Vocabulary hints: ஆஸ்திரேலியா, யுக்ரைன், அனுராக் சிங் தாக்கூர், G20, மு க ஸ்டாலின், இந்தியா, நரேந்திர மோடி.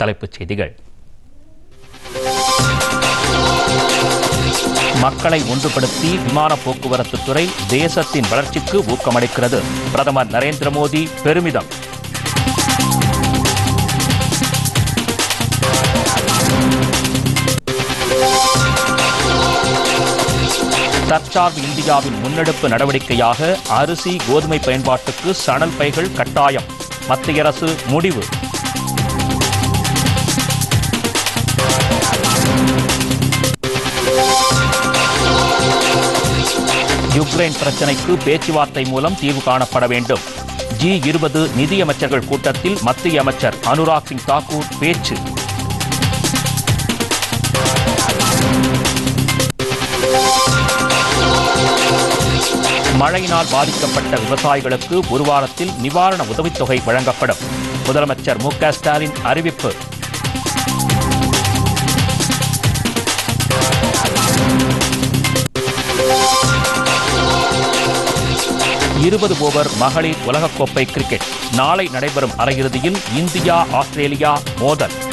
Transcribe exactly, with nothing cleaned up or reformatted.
தலைப்புச் செய்திகள். மக்களை ஒன்றுபடுத்தி விமான போக்குவரத்து துறை தேசத்தின் வளர்ச்சிக்கு ஊக்கமளிக்கிறது. பிரதமர் நரேந்திர மோடி பெருமிதம். தற்சார்பு இந்தியாவின் முன்னெடுப்பு நடவடிக்கையாக அரிசி கோதுமை பயன்பாட்டுக்கு சணல் பைகள் கட்டாயம். மத்திய அரசு முடிவு. யுக்ரைன் பிரச்சினைக்கு பேச்சுவார்த்தை மூலம் தீர்வு காணப்பட வேண்டும். ஜி இருபது நிதியமைச்சர்கள் கூட்டத்தில் மத்திய அமைச்சர் அனுராக் சிங் தாக்கூர் பேச்சு. மழையினால் பாதிக்கப்பட்ட விவசாயிகளுக்கு ஒரு வாரத்தில் நிவாரண உதவித்தொகை வழங்கப்படும். முதலமைச்சர் மு க ஸ்டாலின் அறிவிப்பு. இருபது ஓவர் மகளிர் உலகக்கோப்பை கிரிக்கெட் நாளை நடைபெறும் அரையிறுதியில் இந்தியா ஆஸ்திரேலியா மோதல்.